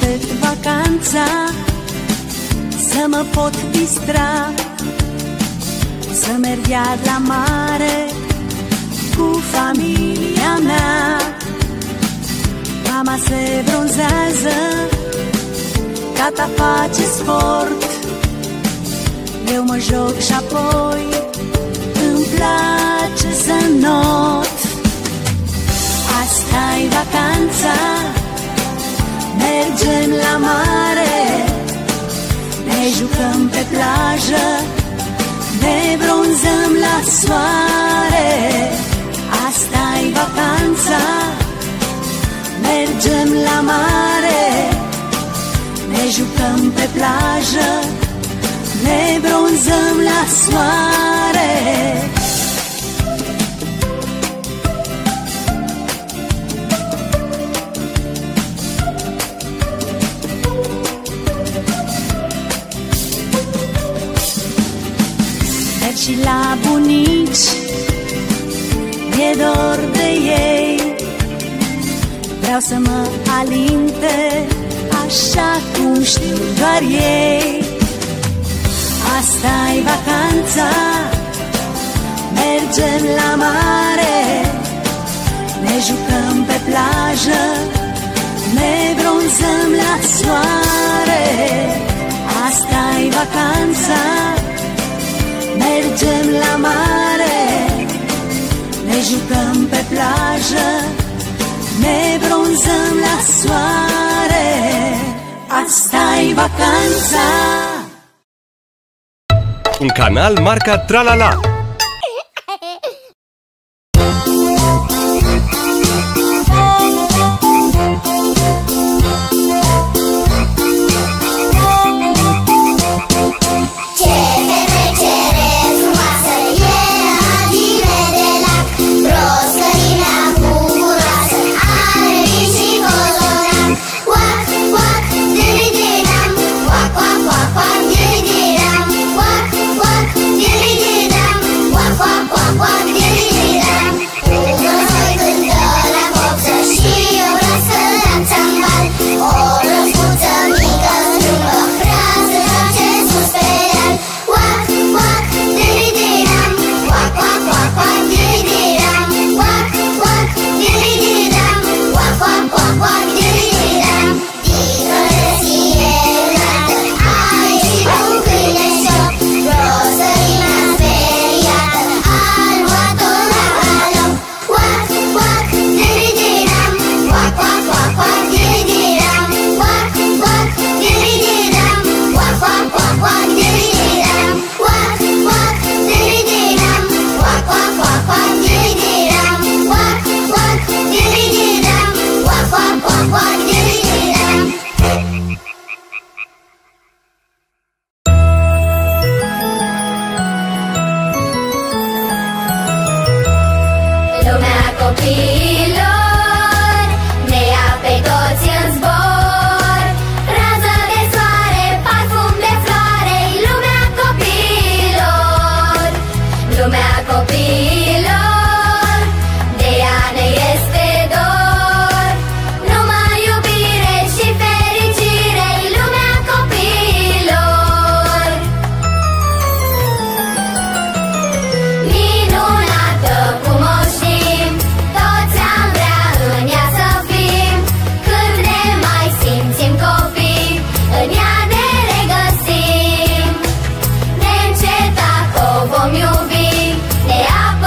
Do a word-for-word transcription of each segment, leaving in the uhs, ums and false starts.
aștept vacanța, să mă pot distra, să merg iar la mare cu familia mea. Mama se bronzează, tata face sport, eu mă joc și apoi îmi place să not. Asta-i vacanța, mergem la mare, ne jucăm pe plajă, ne bronzăm la soare. Asta-i vacanța, mergem la mare, ne jucăm pe plajă, ne bronzăm la soare. Merg și la bunici, mi-e dor de ei, vreau să mă alinte așa cum știu doar ei. Asta-i vacanța, mergem la mare, ne jucăm pe plajă, ne bronzăm la soare. Asta-i vacanța, mergem la mare, ne jucăm pe plajă, ne bronzăm la soare. Asta-i vacanța. Un canal marca TraLaLa. Ne apă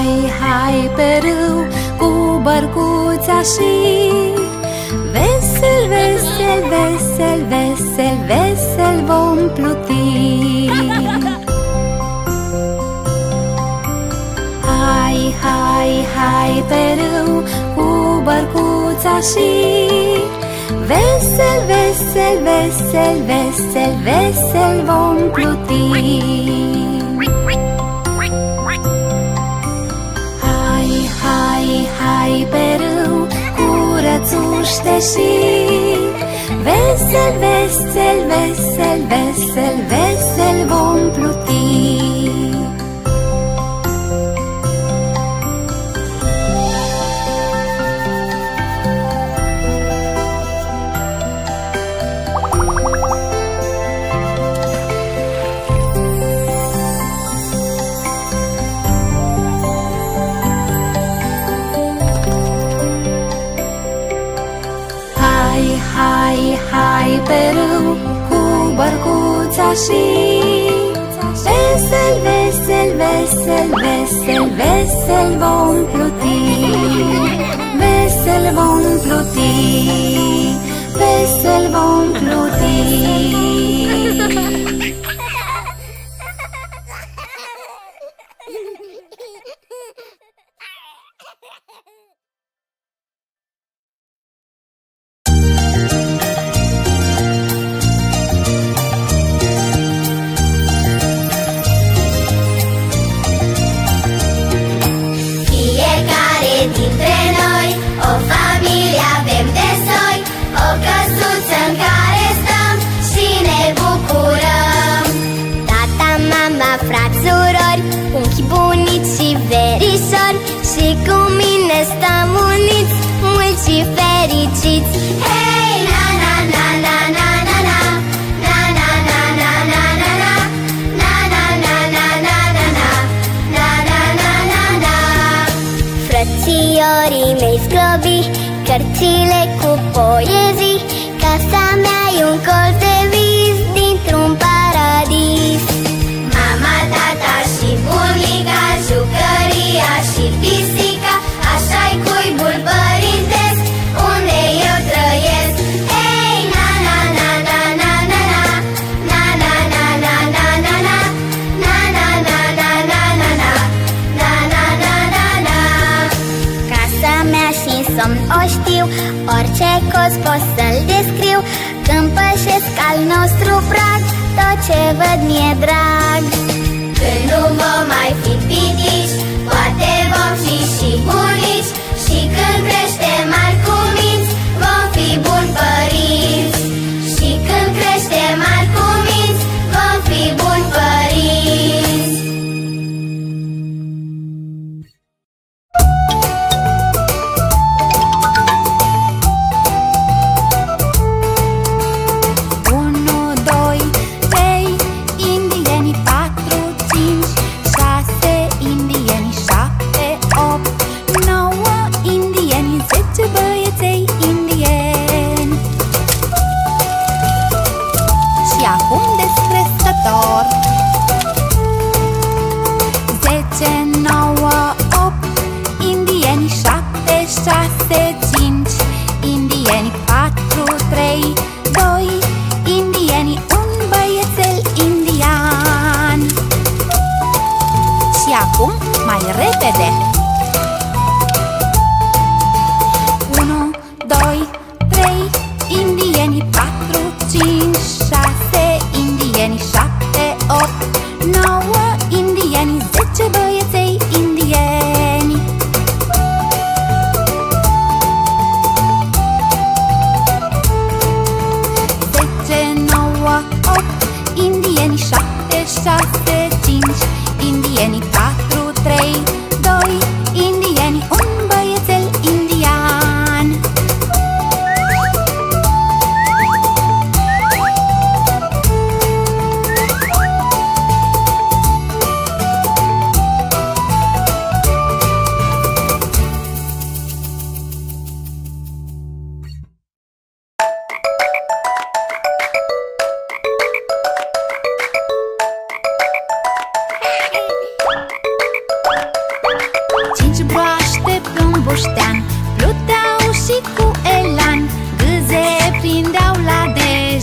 hai, hai pe râu cu bărcuța și vesel, vesel, vesel, vesel, vesel vom pluti. Hai, hai, hai pe râu cu bărcuța și vesel, vesel, vesel, vesel, vesel vom pluti. Hai pe râu, curățuște și vesel, vesel, vesel, vesel, vesel vom pluti. Hai pe râu cu bărcuța și vesel, vesel, vesel, vesel, vesel vom pluti. Vesel vom pluti, vesel vom pluti.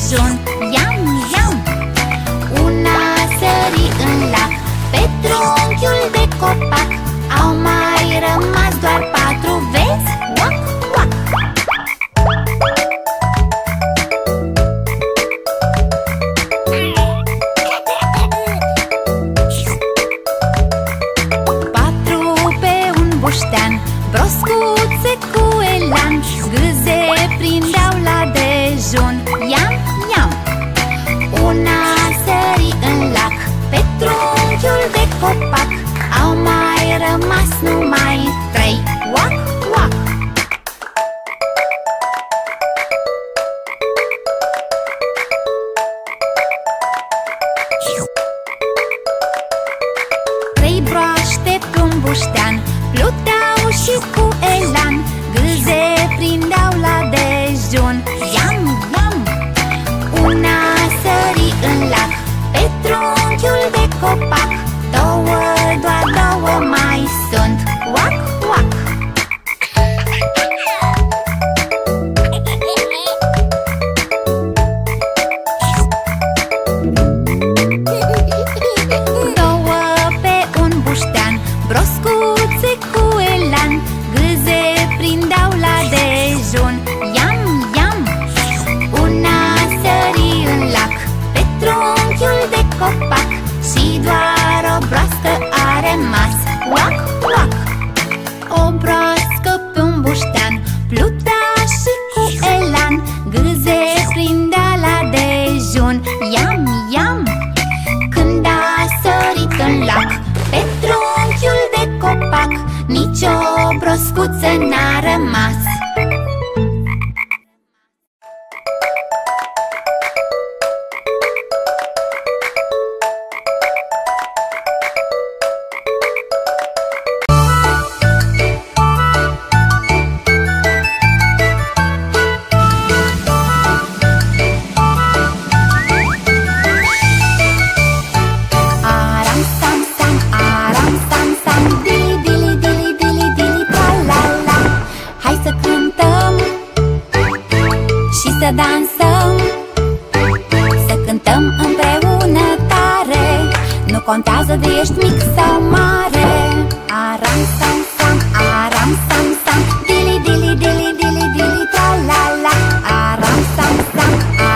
dejun, iam, iam. Una sări în lac pe trunchiul de copac. Au mai rămas doar patru, vezi? Uac, uac. Patru pe un buștean, broscuțe cu elan, gâze prindeau la dejun, iam, iam. Una sări în lac pe trunchiul de copac. Au mai rămas numai trei, uac, uac. Trei broaște pe un buștean pluteau și cu elan, gâze prindeau la dejun, iam, iam. Una sări în lac pe trunchiul de copac. Două, doar două mai sunt, uac, uac. Două pe un buștean, broscuțe cu elan, gâze prindeau la dejun, iam, iam. Una sări în lac pe trunchiul de copac și doar o broască a rămas, uac, uac. O broască pe un buștean plutea și cu elan, gâze prindea la dejun, iam, iam. Când a sărit în lac pe trunchiul de copac, nici o broscuță n-a rămas. Să dansăm, să cântăm împreună tare, nu contează de ești mic sau mare. Aram, sam, sam, aram, sam, sam, dili, dili, dili, dili, dili, tra la la. Aram, sam, sam,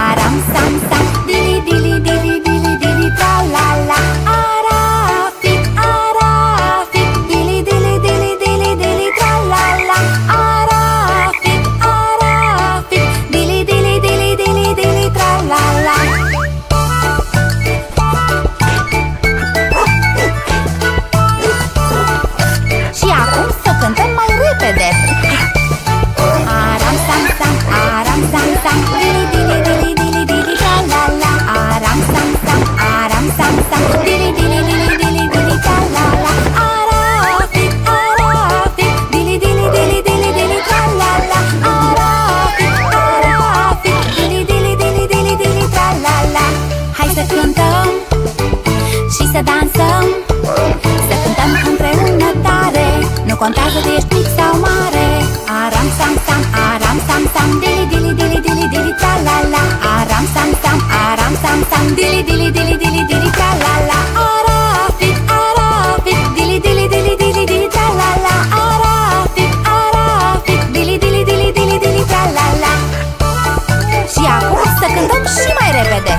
aram, sam, sam, dili, dili, dili, dili, dili, tra la la. Arafic, arafic, dili, dili, dili, dili, dili, tra la la. Contează de ești mic sau mare. Aram, sam, sam, aram, sam, sam, dili, dili, dili, dili, dili, tra la la. Aram, sam, sam, aram, sam, sam, dili, dili, dili, dili, dili, tra la la. Arafic, arafic, dili, dili, dili, dili, dili, tra la la. Arafic, arafic, dili, dili, dili, dili, dili, tra la la. Și acum să cântăm și mai repede.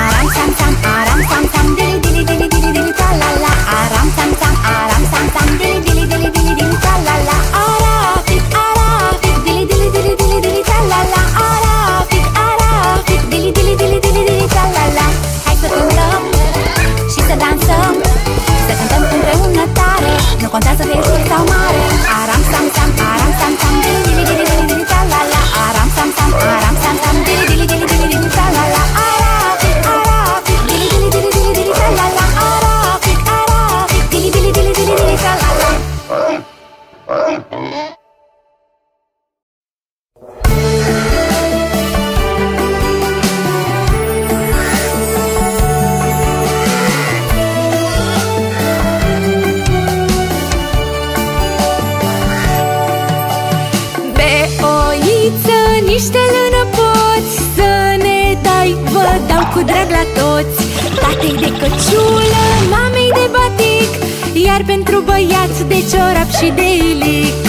Aram, sam, sam, aram, sam, sam, dili, dili, dili, dili, dili, tra-la-la. Aram, sam, sam, aram, sam, sam, dili, dili, dili, dili, dili, tra-la-la. Arafic, arafic, dili, dili, dili, dili, dili, tra-la-la. Arafic, arafic, dili, dili, dili, dili, dili, tra-la-la. Hai să cântăm și să dansăm, să cântăm împreună tare, nu contează de ești mic sau mare. Aram, sam, sam, aram, sam, sam, dili, dili, dili, dili, dili, tra-la-la. Aram, sam, sam, aram, sam, sam, dili, dili, dili, dili, dili, tra-la-la. Arafic, arafic, dili, dili, dili, dili, dili, tra-la-la. niște lânăpoți, să ne dai, vă dau cu drag la toți. Tatei de căciulă, mamei de batic, iar pentru băiați de ciorap și de ilic.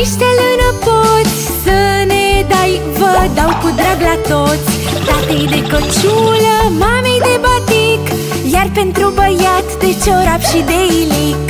Niște lânăpoți, să ne dai, vă dau cu drag la toți. Tatei de căciulă, mamei de batic, iar pentru băiat de ciorap și de ilic.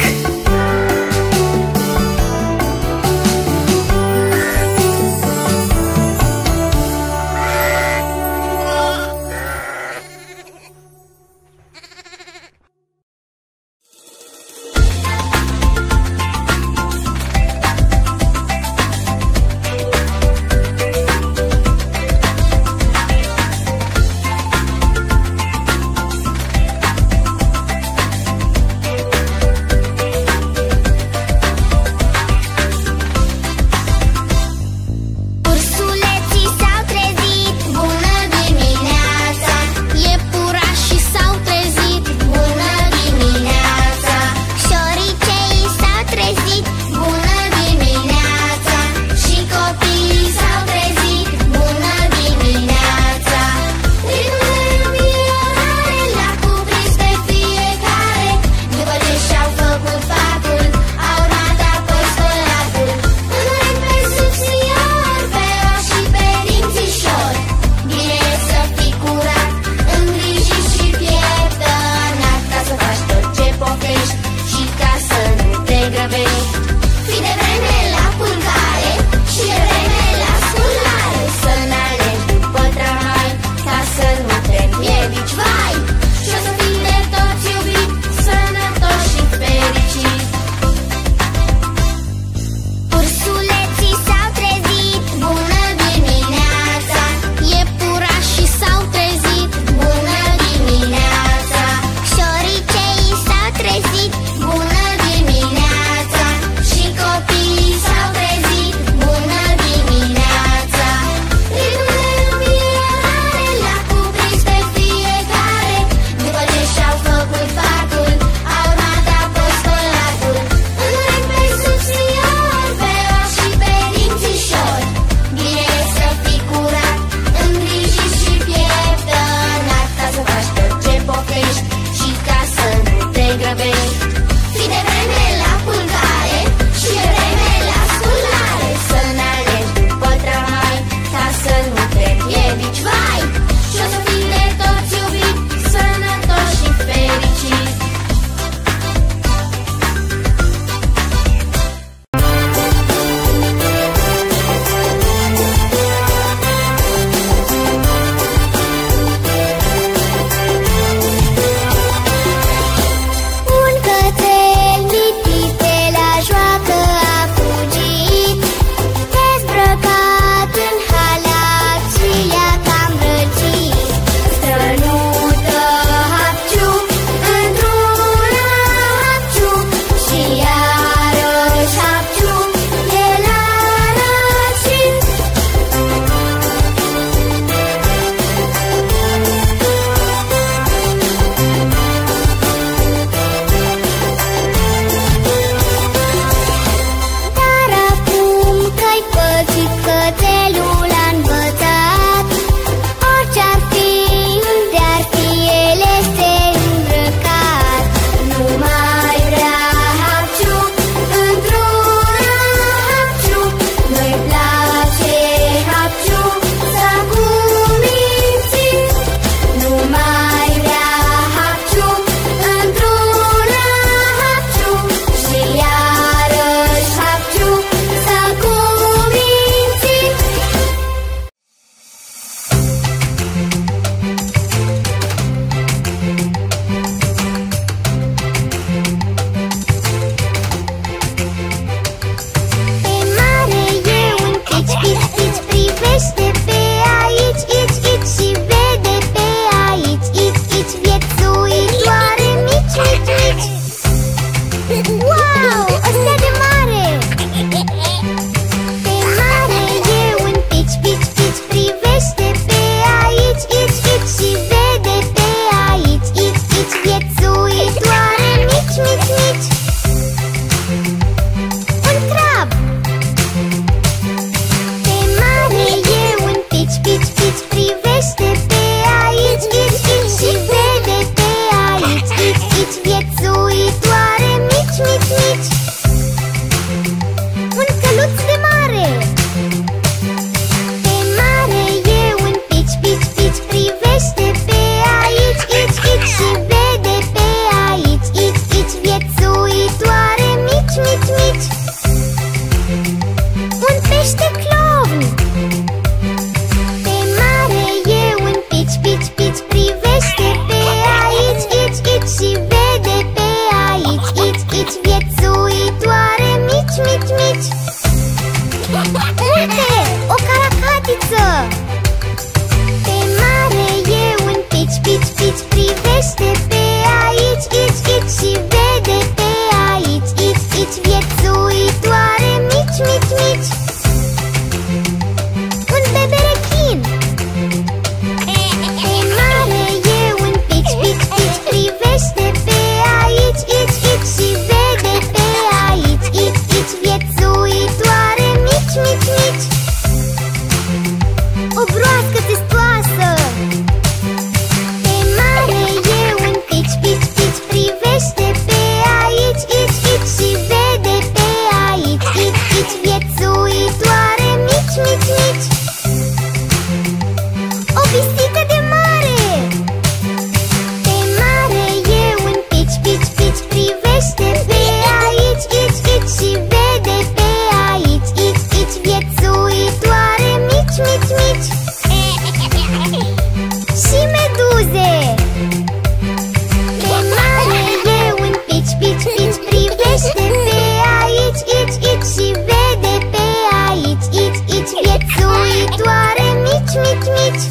și vede pe aici, ici, ici, viețuitoare, mici, mici, mici.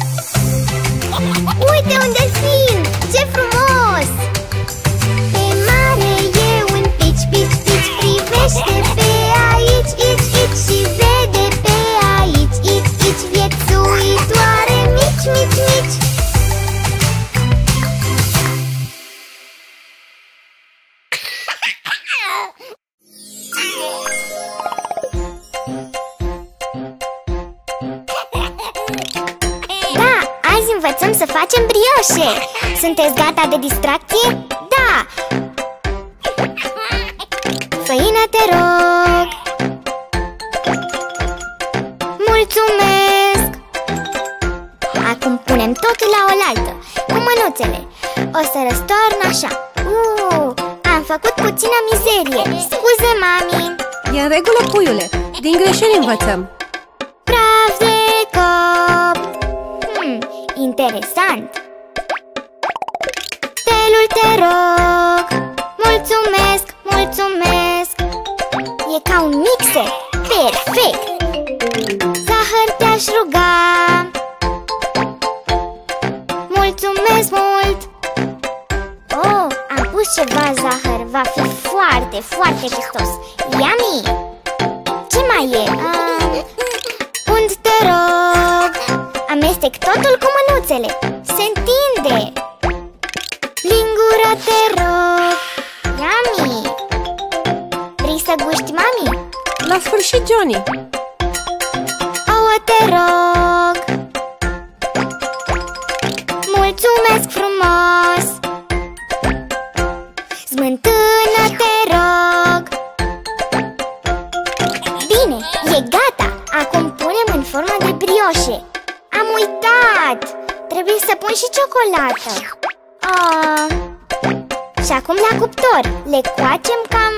Uite un delfin, ce frumos! Pe mare e un pici, pici, pici, privește pe aici, ici, ici și vede pe aici, ici, ici, viețuitoare, mici, mici, mici. Să facem brioșe. Sunteți gata de distracție? Da! Făină, te rog! Mulțumesc! Acum punem totul la oaltă, cu mânuțele. O să răstoarn așa. Uuu, am făcut puțină mizerie. Scuze, mami! E în regulă, puiule. Din greșeli învățăm. Praf de cop. Interesant! Stelul, te rog! Mulțumesc, mulțumesc! E ca un mixer! Perfect! Zahăr te-aș ruga! Mulțumesc mult! Oh, am pus ceva zahăr! Va fi foarte, foarte gustos! Yummy! Ce mai e? Uh, unt, te rog! Amestec totul cu mânuțele. Se întinde. Lingură, te rog. Yummy. Vrei să guști, mami? La sfârșit, Johnny. Ouă, te rog. Mulțumesc frumos. Smântână, te rog. Bine, e gata. Acum punem în formă de brioșe. Am uitat! Trebuie să pun și ciocolată. Oh. Și acum la cuptor. Le coacem cam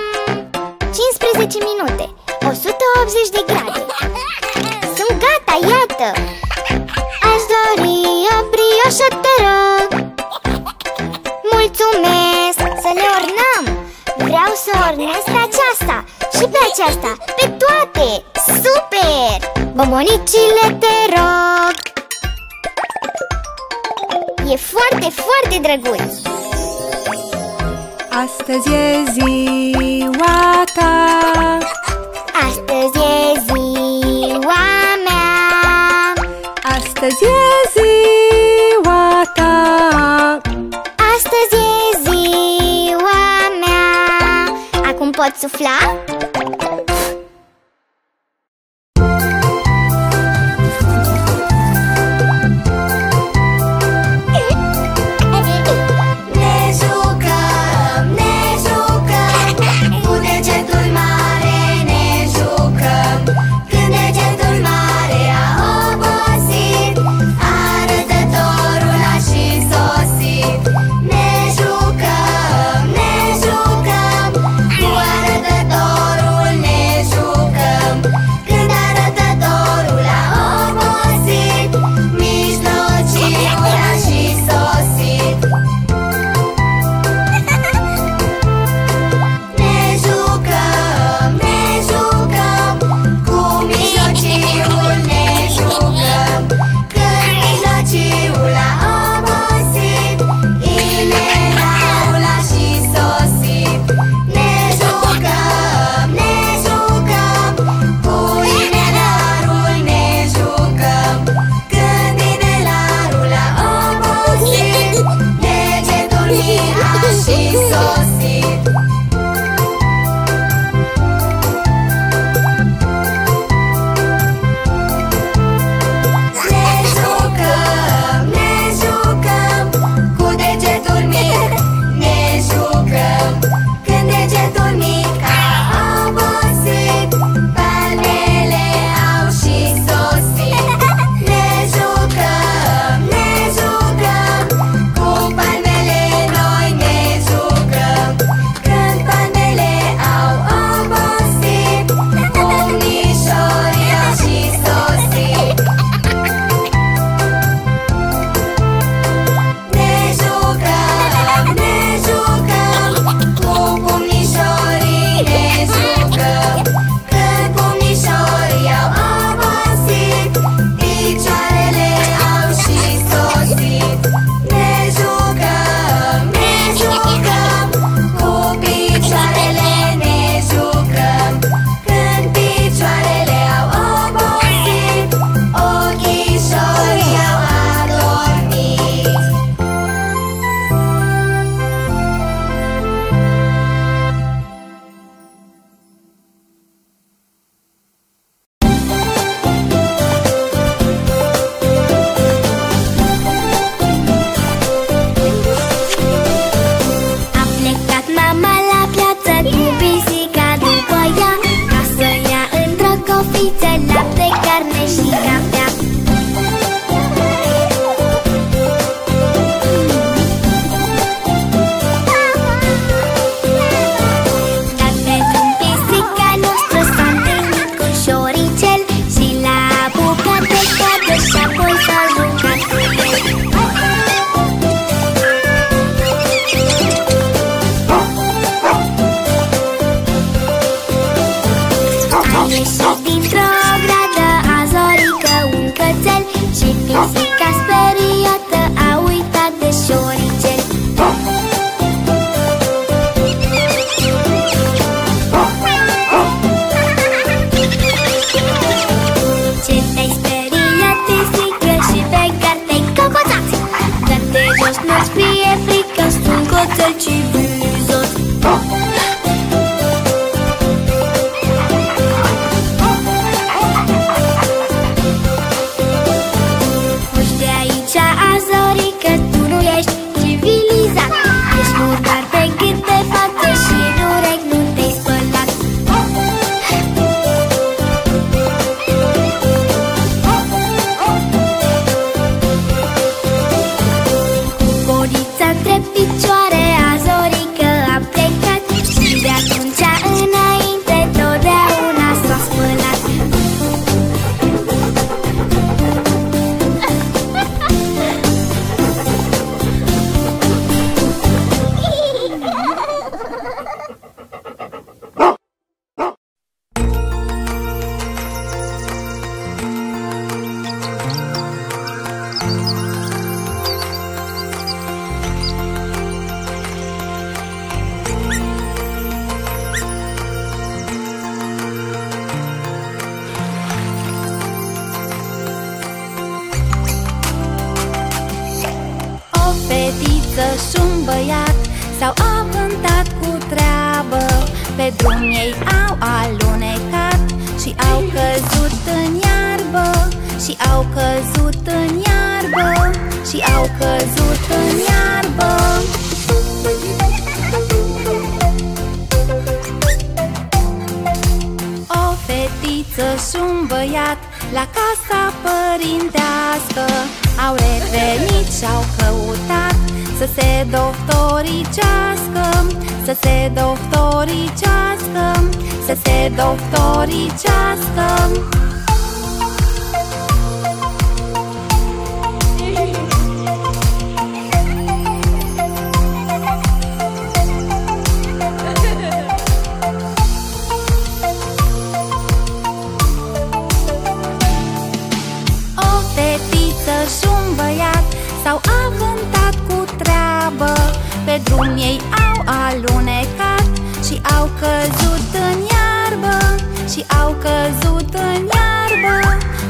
cincisprezece minute. o sută optzeci de grade. Sunt gata, iată! Aș dori o brioșă, te rog! Mulțumesc! Să le ornăm! Vreau să ornesc pe aceasta și pe aceasta, pe toate! Super! Bobonicile, te rog! E foarte, foarte drăguț! Astăzi e ziua ta. Astăzi e ziua mea. Astăzi e ziua ta. Astăzi e ziua mea. Acum pot sufla? Arătător cerne și cafea. Dacă din pisica noastră s-a întâlnit cu șoricel și l-a apucat de coadă și apoi s-a jucat cu el. Pisica speriată a uitat de șoricel. Ce te-ai speriat, pisică, și pe gard te-ai cocoțat? Dar te joci, nu-ți fie frică, sunt coțel civilizat. S-au avântat cu treabă, pe drum ei au alunecat și au căzut în iarbă, și au căzut în iarbă, și au căzut în iarbă. O fetiță și un băiat la casa părintească au revenit și au căutat să se doctoricească, să se doctoricească, să se doctoricească. O fetiță și un băiat s-au avântat cu treabă, pe drum ei au alunecat și au căzut în iarbă, și au căzut în iarbă,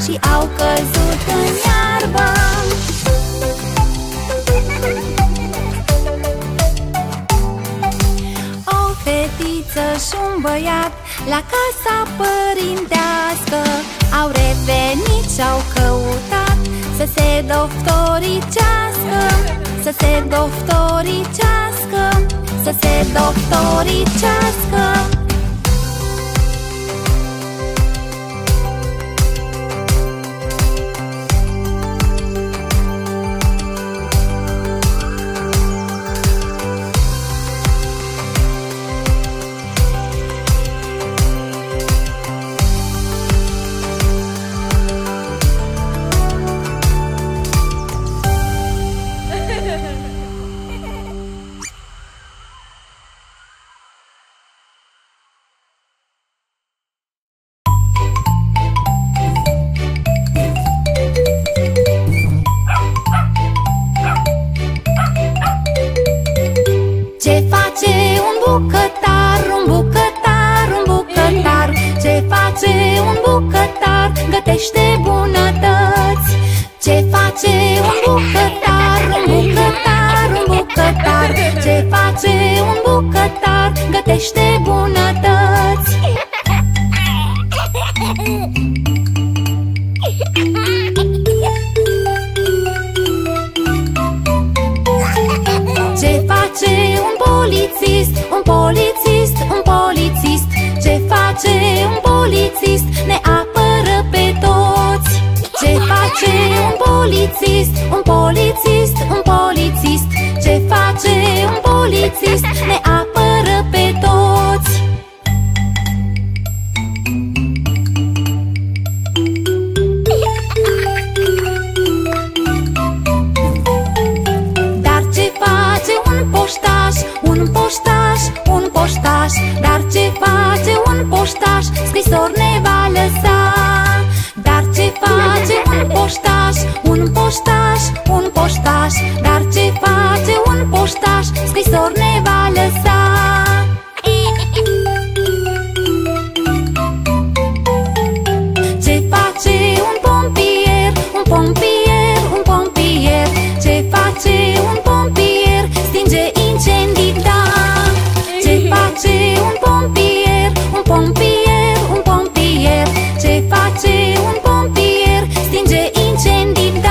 și au căzut în iarbă. O fetiță și un băiat la casa părintească au revenit și au căutat să se doctoricească, să se doctoricească, să se doctoricească. Ce face un polițist? Ne apără pe toți. polițist, un polițist, un polițist. Ce face un polițist? Ne apără pe toți. Dar ce face un poștaș? Un poștaș, un poștaș. Dar ce face un poștaș? Scrisori ne va lăsa. Dar ce face un poștaș? Un poștaș, un poștaș. Dar ce face un poștaș? Scrisori ne va lăsa. Ce face un pompier? Un pompier, un pompier. Ce face un pompier? Stinge incendii, da. Ce face un pompier? Un pompier, un pompier. Ce face un pompier? Stinge incendii, da.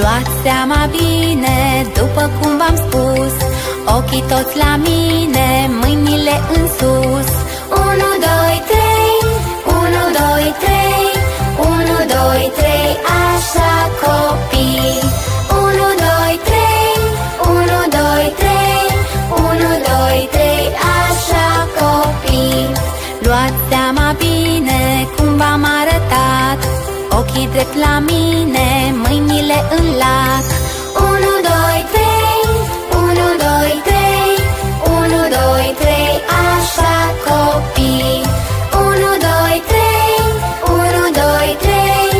Luați seama bine, după cum v-am spus, ochii toți la mine, mâinile în sus. Unu, doi, trei, unu, doi, trei, unu, doi, trei, așa copii. Unu, doi, trei, unu, doi, trei, unu, doi, trei, așa copii. Luați seama bine, cum v-am arătat, ochii drept la mine, mâinile în lac. Unu, doi, trei, unu, doi, trei, unu, doi, trei, așa copii. Unu, doi, trei, unu, doi, trei,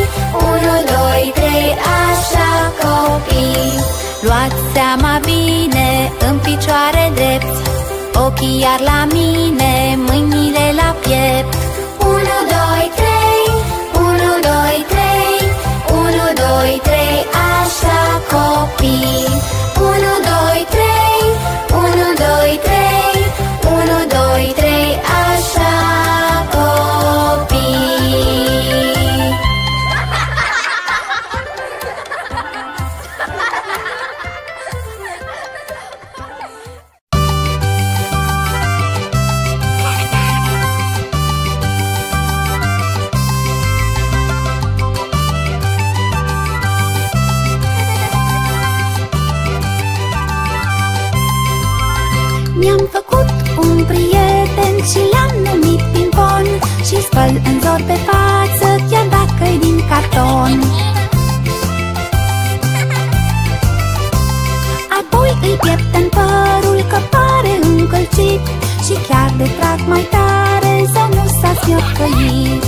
unu, doi, trei, așa copii. Luați seama bine, în picioare drept, ochii iar la mine, mâinile la piept. Unu, doi, trei, unu, doi, trei, unu, doi, trei, așa copii. Unu, doi, trei, unu, doi, trei, unu, doi, trei, așa copii. Mi-am făcut un prieten și l-am numit Pimpon, și spăl în zor pe față, chiar dacă-i din carton. Apoi îi piept în părul că pare încălcit, și chiar de trag mai tare să nu s-a smiocăit.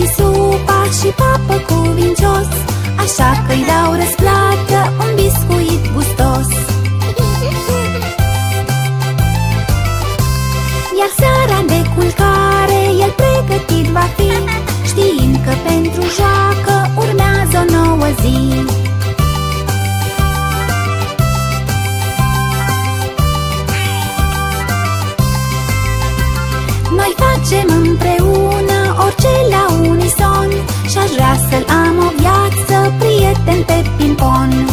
Și supa și papă cu vincios, așa că-i dau răsplată un biscuit gustos. Iar seara de culcare el pregătit va fi, știind că pentru joacă urmează o nouă zi. Noi facem împreună orice la unison, și-aș vrea să-l am o viață, prieten pe Pimpon.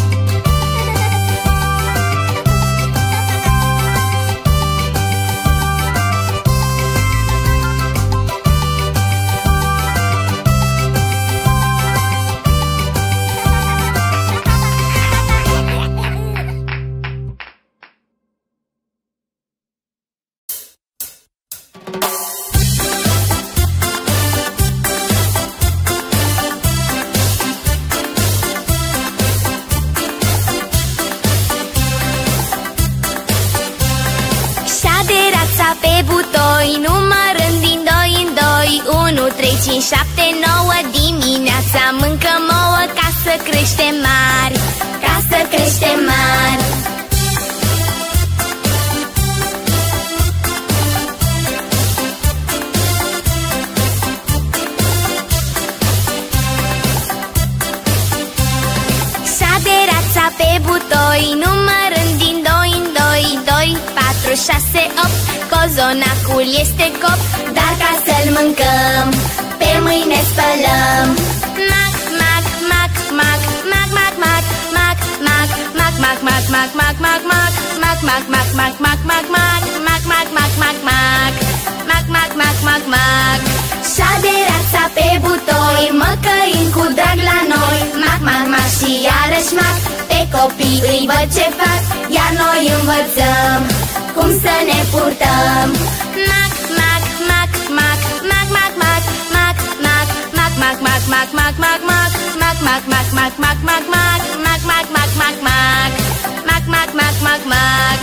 pe butoi, numărând din doi în doi, unu, trei, cinci, șapte, nouă. Dimineața mâncăm ouă ca să creștem mari, ca să creștem mari. Pe butoi, numărând din doi în doi, doi, patru, șase, opt. Cozonacul este cop, dar ca să-l mâncăm, pe mâine spălăm. Mac, mac, mac, mac, mac, mac, mac, mac, mac, mac, mac, mac, mac, mac, mac, mac, mac, mac, mac, mac, mac, mac, mac, mac, mac, mac, mac, mac, mac, mac, mac, mac, mac. Și-a derața pe butoi, măcărind cu drag la noi. Mac, mac, mac și iarăși mac, pe copii îi văd ce fac, iar noi învățăm cum să ne purtăm. Mac, mac, mac, mac, mac, mac, mac, mac, mac, mac, mac, mac, mac, mac, mac, mac, mac, mac, mac, mac, mac, mac, mac, mac, mac, mac, mac, mac, mac, mac, mac, mac, mac.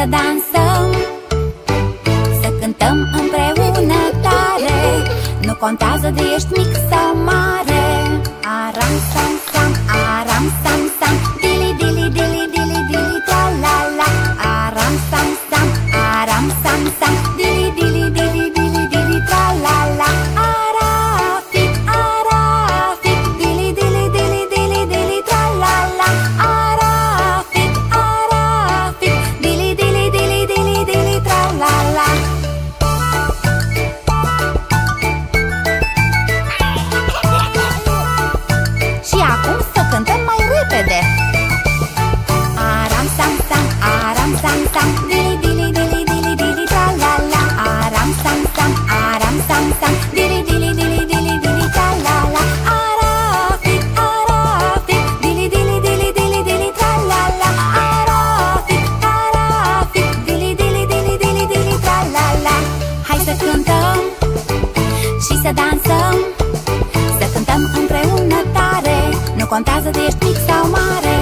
Să dansăm, să cântăm împreună tare, nu contează de ești mic sau mare. Aram, sam, sam, aram, sam, sam, dili, dili, dili, dili, dili, tra la la. Aram, sam, sam, aram, sam, sam, dili, dili, dili, dili, dili, tra la la. Arafic, arafic, dili, dili, dili, dili, dili, tra la la. Contează de ești mic sau mare.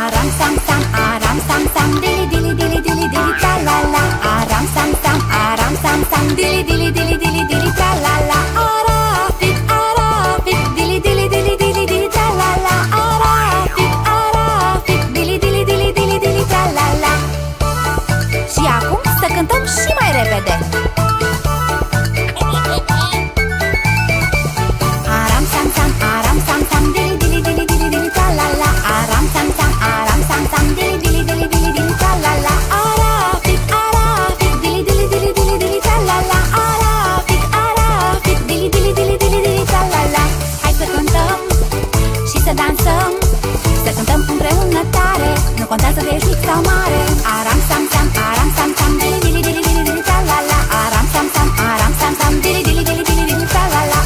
Aram, sam, sam, aram, sam, sam, dili, dili, dili, dili, dili, tra la la. Aram, sam, sam, aram, sam, sam, dili, dili, dili, dili, dili, tra la la. Arafic, arafic, dili, dili, dili, dili, dili, tra la la. Arafic, arafic, dili, dili, dili, dili, dili, tra la la. Și acum să cântăm și mai repede. Aram, sam, sam, aram, sam, sam, dili, dili, dili, dili, dili, tra la la. Aram, sam, sam, aram, sam, sam, dili, dili, dili, dili, dili, tra la la. Arafic, arafic, dili, dili, dili, dili, dili, tra la la. Arafic, arafic, dili, dili, dili, dili, dili, tra la la. Hai să cântăm și să dansăm, să cântăm împreună tare, nu contează de ești mic sau mare. Aram, sam, sam, aram, sam, sam, dili, dili, dili, dili, dili, tra la la. Aram, sam, sam, aram, sam, sam, dili, dili, dili, dili, dili, tra la la.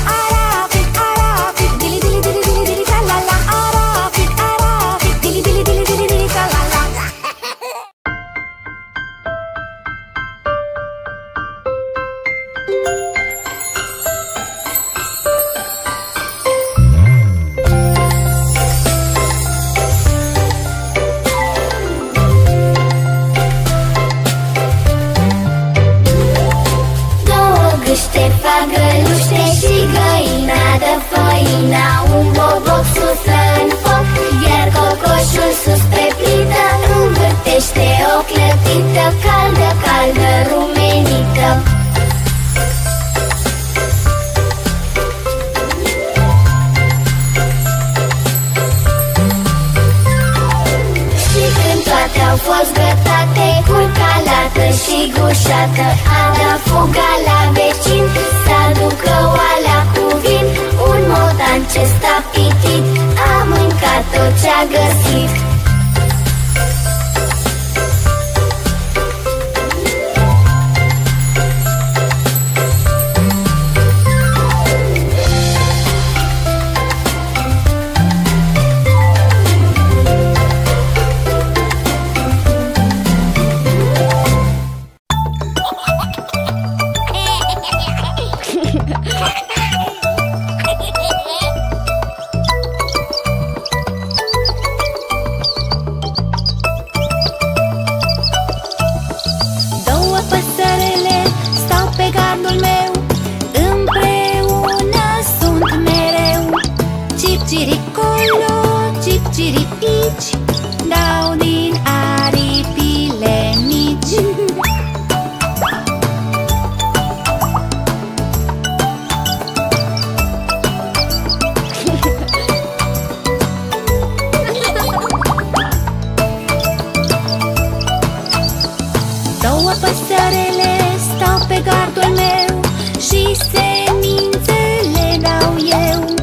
păsările stau pe gardul meu și semințele dau eu.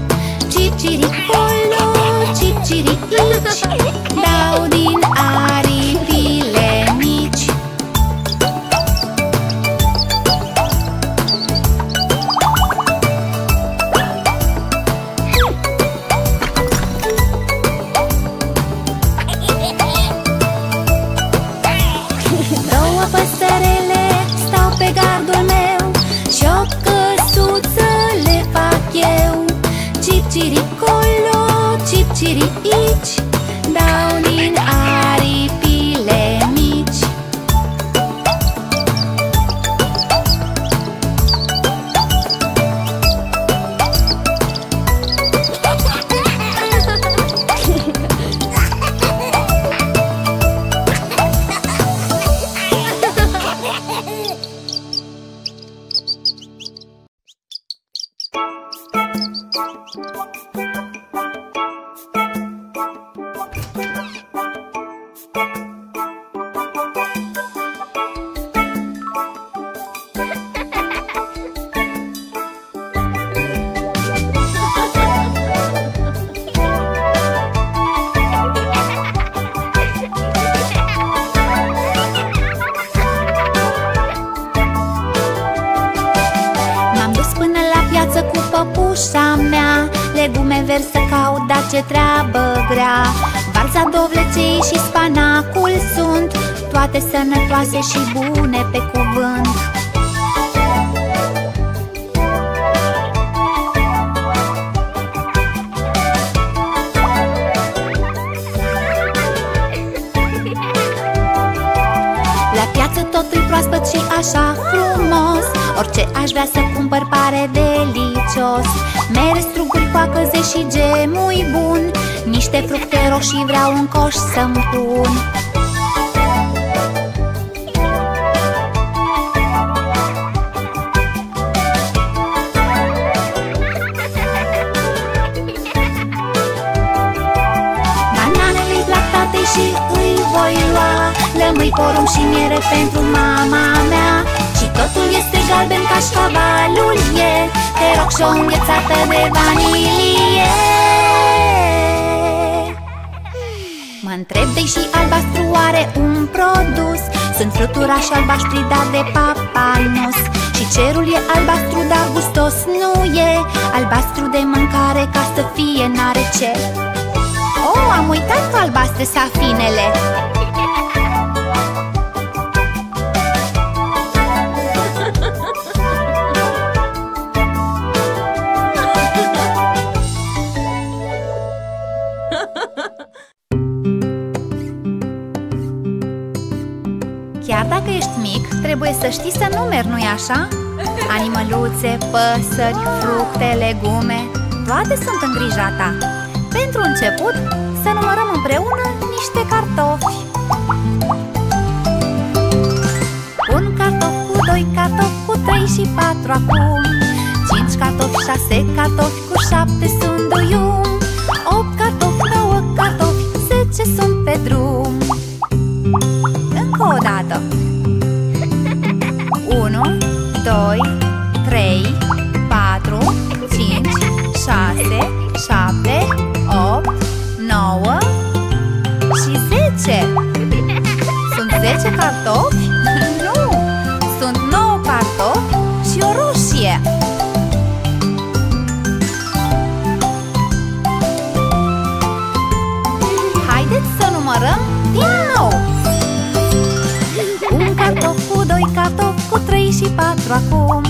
Ciciric polo, ciciric ici, dau din aripile mici. Două păsărele stau pe gardul meu și o căsuță le fac eu. Ciciric colo, ciciric ici, dau din aripile mici. Legume verzi să caut, dar ce treabă grea. Varza, dovlecei și spanacul sunt toate sănătoase și bune pe cuvânt. La piață totul proaspăt și așa frumos, orice aș vrea să cumpăr pare delicios. Mere, struguri, coacăze și gemui bun, niște fructe roșii vreau un coș să-mi pun. Bananele-i plac tatei și îi voi lua, lămâi, porum și miere pentru mama mea. Și totul este galben, cașcavalul e, te rog, și-o înghețată de vanilie. Mă întreb, deși albastru are un produs, sunt fluturași albaștri, dar de papanos. Și cerul e albastru, dar gustos nu e, albastru de mâncare, ca să fie n-are ce. Oh, am uitat că albastre safinele. Trebuie să știi să numeri, nu-i așa? Animăluțe, păsări, fructe, legume, toate sunt în grija ta. Pentru început, să numărăm împreună niște cartofi. Un cartof, cu doi cartofi, cu trei și patru acum. Cinci cartofi, șase cartofi, cu șapte sunt duium. Opt cartofi, nouă cartofi, zece sunt pe drum. Încă o dată. Unu, doi, trei, patru, cinci, șase, șapte, opt, nouă și zece. Sunt zece cartofi? Nu! Sunt nouă cartofi și o roșie. Haideți să numărăm din nou. Un cartof, cu doi cartofi, cu trei și patru acum.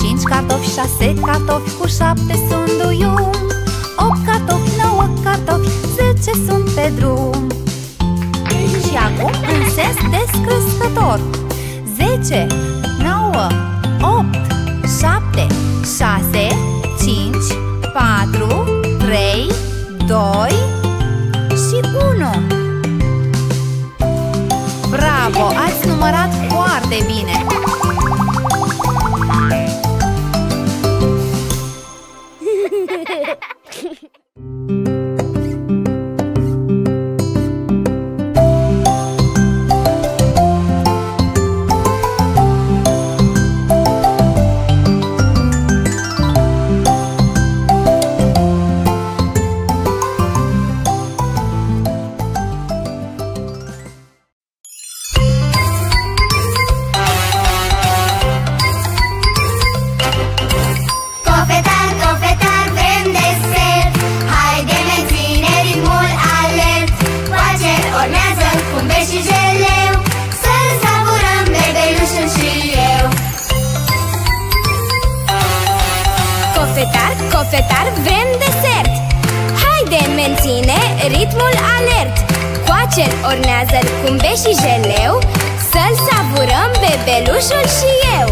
Cinci cartofi, șase cartofi, cu șapte sunt duium. Opt cartofi, nouă cartofi, zece sunt pe drum. Și acum în sens descrescător. Zece, nouă, opt, șapte, șase, cinci, patru, trei, doi și unu. Bravo! Ați numărat foarte bine! Cel ornează-l cu umbe și jeleu, să-l savurăm bebelușul și eu.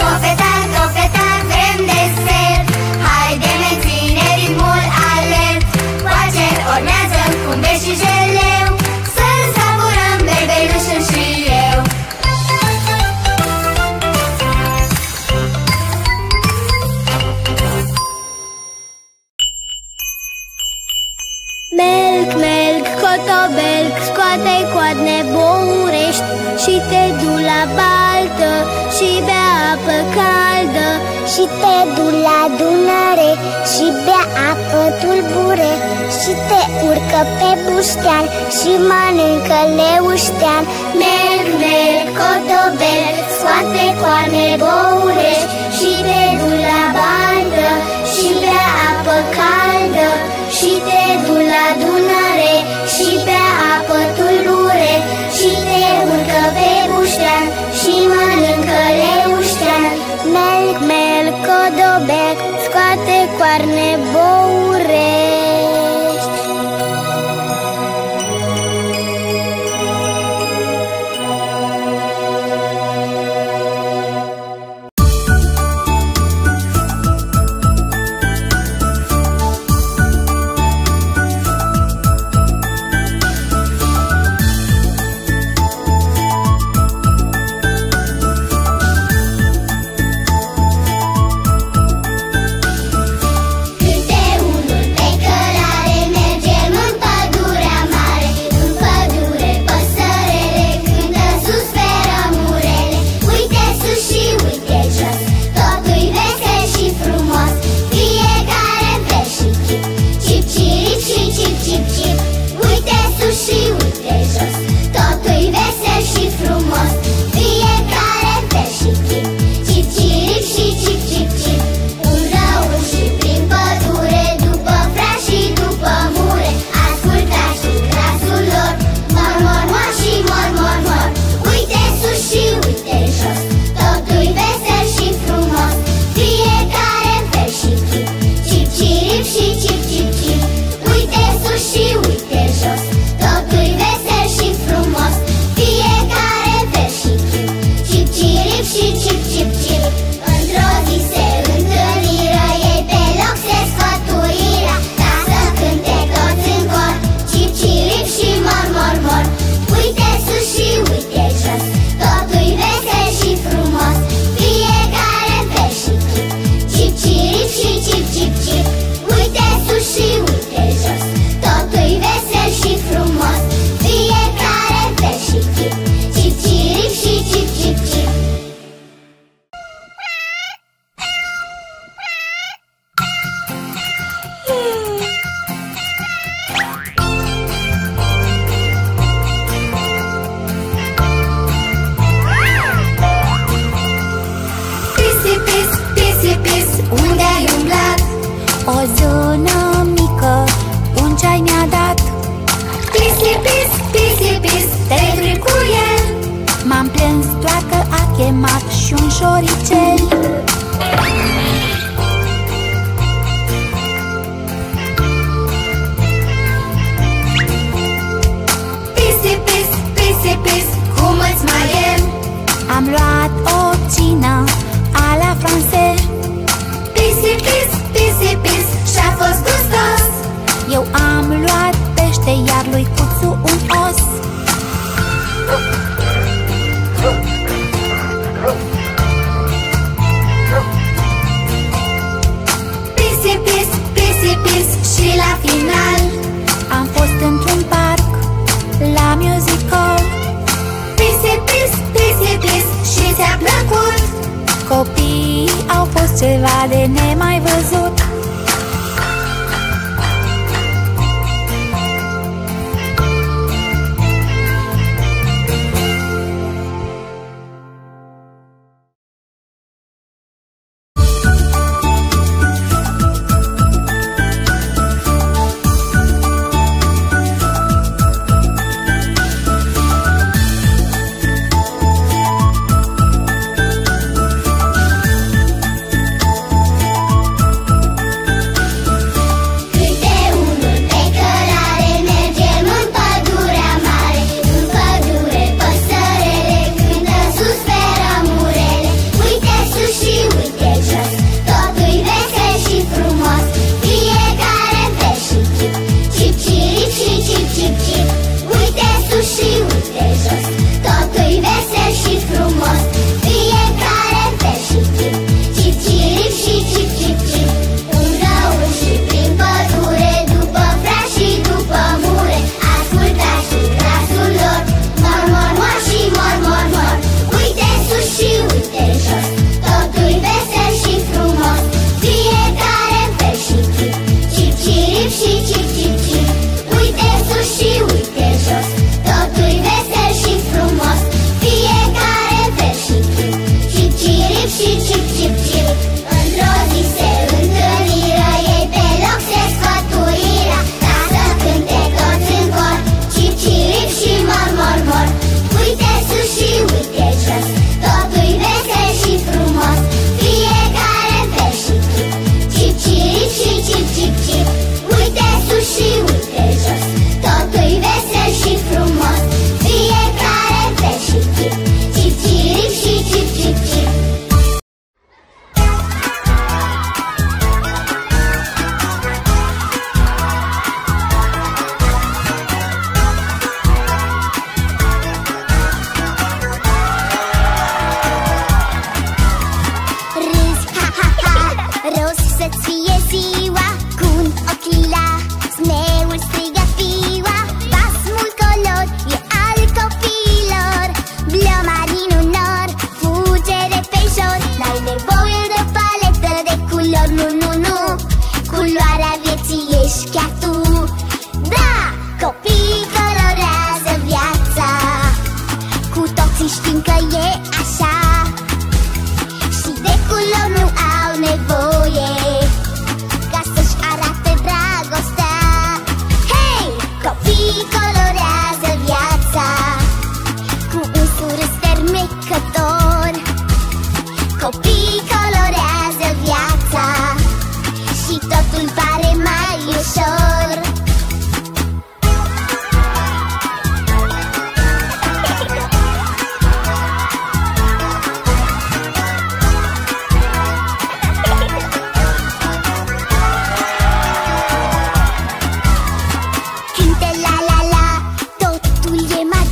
Cofeta, cofeta, vrem desert, haide ne ține ritmul alert. Cu cel ornează-l cu umbe și jeleu, să-l savurăm bebelușul și eu. Cotobelc, scoate-i coadne bourești și te du la baltă și bea apă caldă. Și te du la Dunăre și bea apă tulbure. Și te urcă pe buștean și mănâncă leuștean. Merg, merg, cotobelc, scoate-i coadne bourești și te du la baltă și bea apă caldă. Și te du la Dunăre și bea apă tulbure. Și te urcă pe buștean și mănâncă leuștean. Melc, melc, codobec, scoate coarne bourești.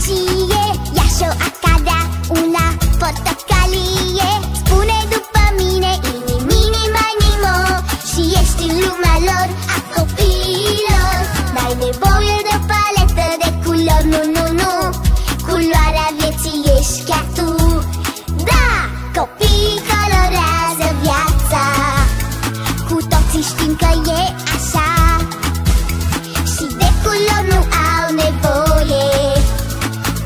roșie, iași-o acada, una portocalie. Spune după mine, inim, inim, animo, și ești în lumea lor a copiilor. N-ai nevoie de o paletă de culori, nu, nu, nu, culoarea vieții ești chiar tu. Da, copiii colorează viața, cu toții știm că e așa, și de culori nu au nevoie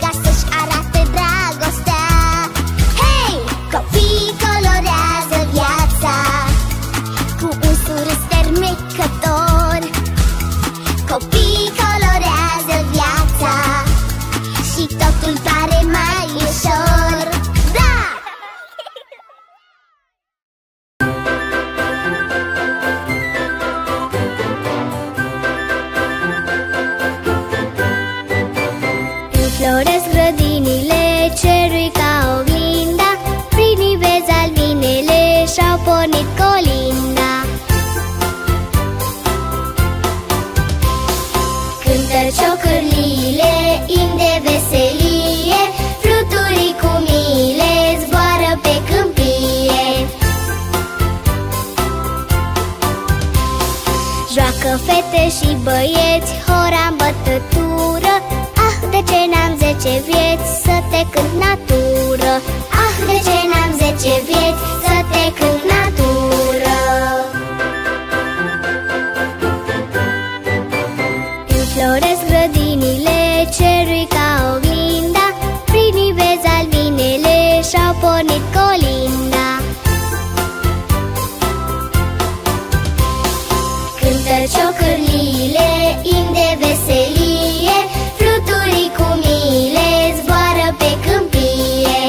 ca să-și arate dragostea. Hei, copiii colorează viața cu un surâs fermecător. Copiii colorează viața și totul pare mai ușor. Da! Înfloresc grădinile cerului ca oglinda, prin ivezi albinele și-au pornit colinda. Cântă ciocârliile, im de veselie, fluturii cu miile zboară pe câmpie. Joacă fete și băieți, hora în bătătură. Ah, de ce n-am zece vieți să te cânt natură? Ah, de ce n-am zece vieți să te cânt natură? Înfloresc grădinile cerului ca oglinda, prin ivezi albinele și-au pornit colinda. Cântă ciocârliile, im de veselie, fluturii cu miile zboară pe câmpie.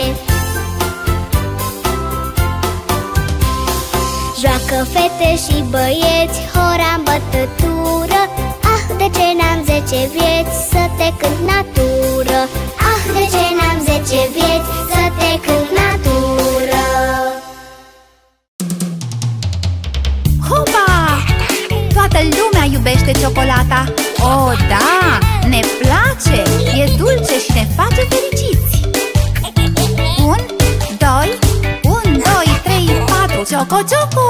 Joacă fete și băieți, hora în bătătură. Ah, de ce n-am zece vieți să te cânt natură? Ah, de ce n-am zece vieți să te cânt natură? Hopa! Toată lumea iubește ciocolata. Oh, da! Ne place! E dulce și ne face fericiți! Un, doi, un, doi, trei, patru, cioco, cioco!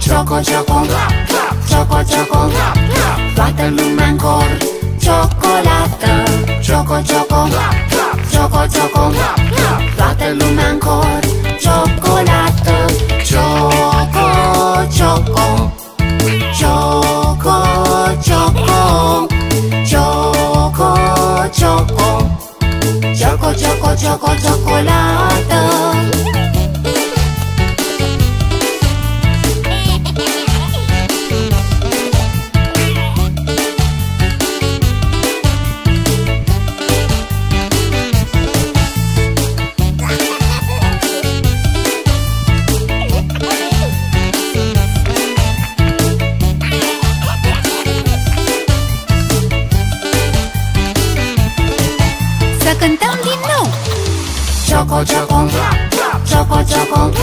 Cioco, cioco, cioco, cioco, toată lumea în cor, ciocolată. Cioco, cioco, cioco, cioco, toată lumea în cor, ciocolată. Cioco, cioco, cioco, cioco, cioco, cioco, cioco, cioco, cioco, ciocolată. Cioco, cioco, cioco, cioco,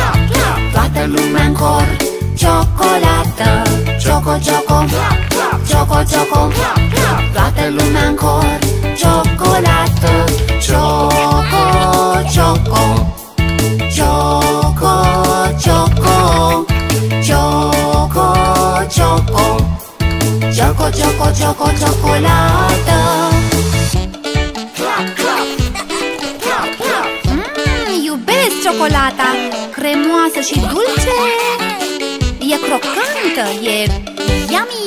toată lumea în cor, ciocolată. Cioco, cioco, cioco, cioco, toată lumea în cor, ciocolată. Cioco, cioco, cioco, cioco, cioco, cioco, cioco, cioco, cioco, ciocolată. Ciocolata, cremoasă și dulce, e crocantă, e yummy!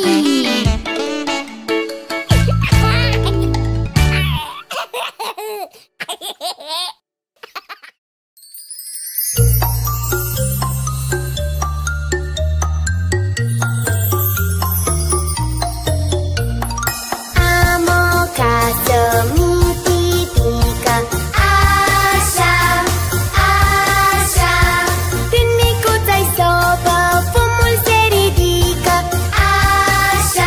Am o casă mititică, când micuța-i sobă, fumul se ridică. Așa,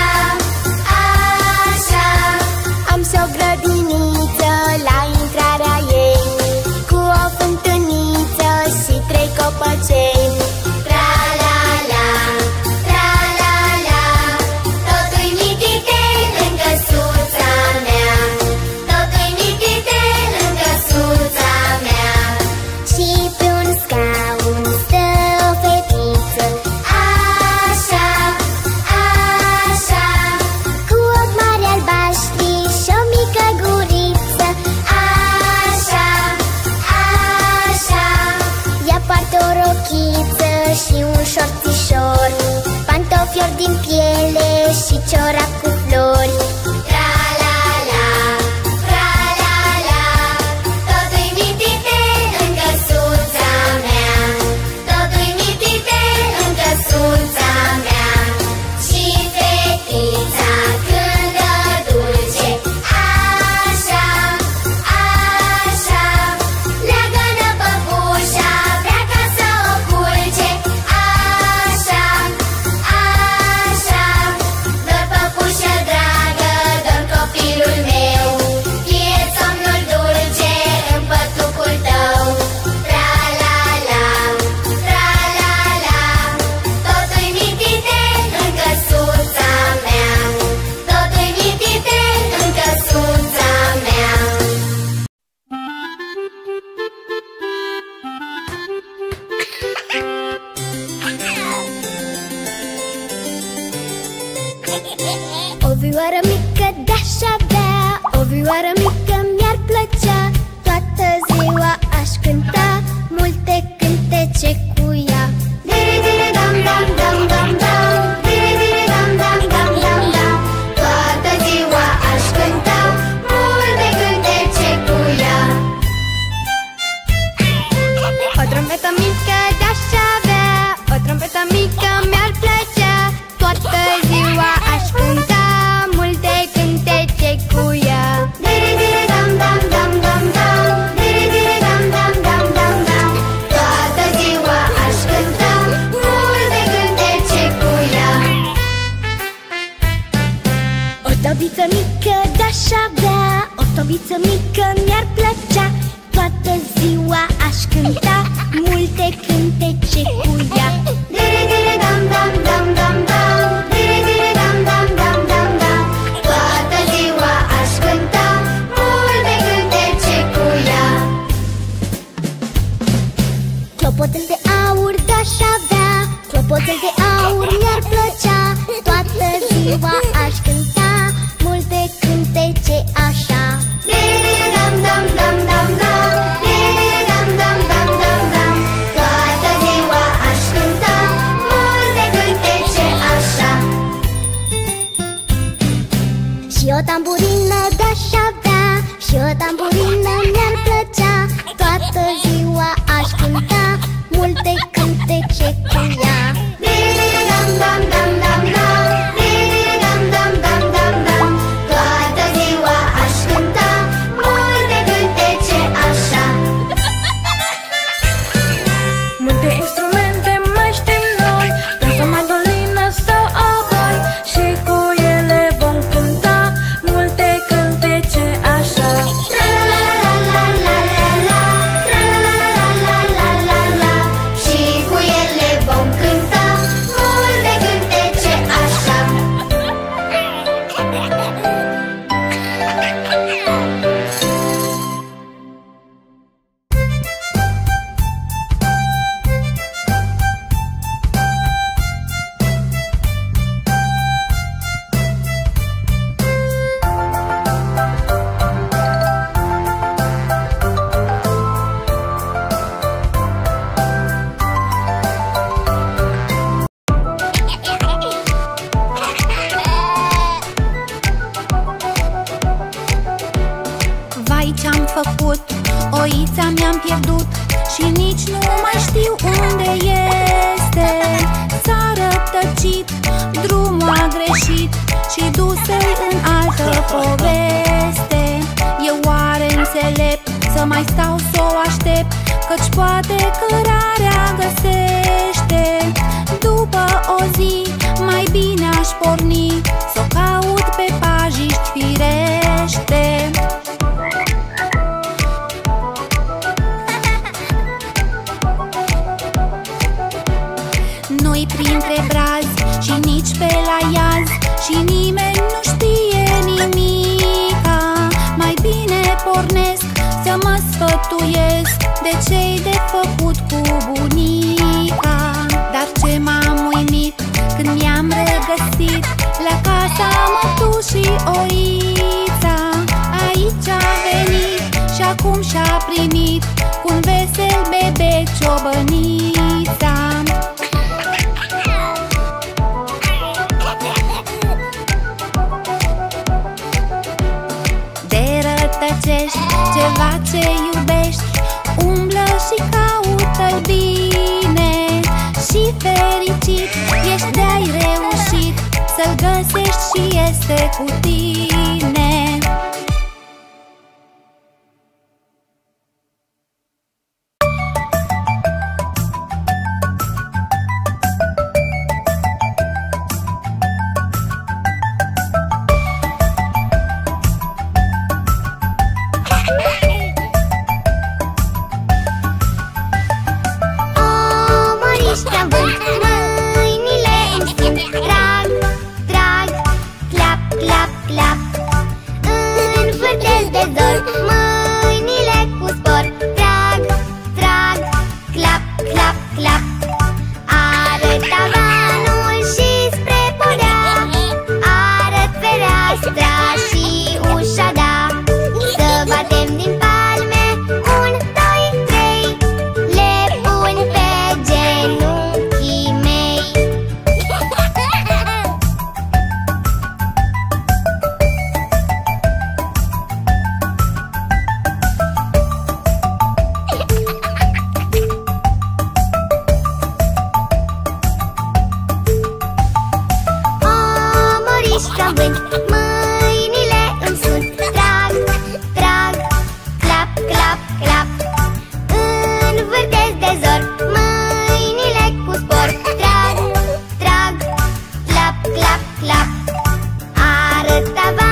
din piele și ciorap cu flori. Tra-la-la, tra-la-la, totu-i mitite în căsuța mea, totu-i mitite în căsuța mea. Și fetița cântă dulce, așa, așa. Leagă-nă păpușa, vrea ca să o culce, așa, așa. Dor păpușă dragă, dor copilul meu, fie somnul dulce în pătucul tău. Tra-la-la, tra-la-la, totu-i mitite în căsuța mea, totu-i mitite în căsuța mea. O vioară mică de-aș avea, o vioară mică mi-ar plăcea, toată ziua aș cânta multe cântece cu ea. Dire, dire, dam, dam, dam, dam, dam, dire, dire, dam, dam, dam, dam, dam, toată ziua aș cânta multe cântece cu ea. O trompetă mică de-aș avea, o trompetă mică mi-ar plăcea, toată ziua aș cânta multe cântece cu ea. Dire, dire, dam, dam, dam, dam, dam, dire, dire, dam, dam, dam, dam, dam, toată ziua aș cânta multe cântece cu ea. O tobiță mică de-aș avea, o tobiță mică mi-ar plăcea, toată ziua aș cânta multe cântece cu ea. Dire, dire, dam, dam, dam, dam, dam, dire, dire, dam, dam, dam, dam, dam, toată ziua aș cânta multe cântece cu ea. Clopoțel de aur de-aș avea, clopoțel de aur mi-ar plăcea, toată ziua aș cânta multe cântece așa. Dire, dire, dam, dam, dam, dam, dam, dire, dire, dam, dam, dam, dam, dam, toată ziua aș cânta multe cântece așa. Și o tamburină de-aș avea, și o tamburină mi-ar plăcea, toată ziua aș cânta multe cântece cu ea. Dire, dire, dam, dam, dam, dam, dam, dire, dire, dam, dam, dam, dam, dam, toată ziua aș cânta multe cântece așa. Multe instrumente mai știm noi, însă mandolină sau oboi, și cu ele vom cânta multe cântece așa. Tra-la-la-la-la-la-la, tra-la-la-la-la-la-la, și cu ele vom cânta multe cântece așa. Vai, ce-am făcut, oița mi-am pierdut și nici nu mai știu unde este. S-a rătăcit, drumul a greșit și duse-i în altă poveste. Eu oare înțelept să mai stau să o aștept, căci poate cărarea găsește. După o zi mai bine aș porni, s-o caut pe pajiști firește. Printre brazi și nici pe la iaz, și nimeni nu știe nimica. Mai bine pornesc să mă sfătuiesc de ce-i de făcut cu bunica. Dar ce m-am uimit când i-am regăsit la casa mătușii oița. Aici a venit și acum și-a primit cu-n vesel bebe ciobănița. ceva ce iubești, umblă și caută-l bine. Și fericit ești de ai reușit să-l găsești și este cu tine. Arăt tava.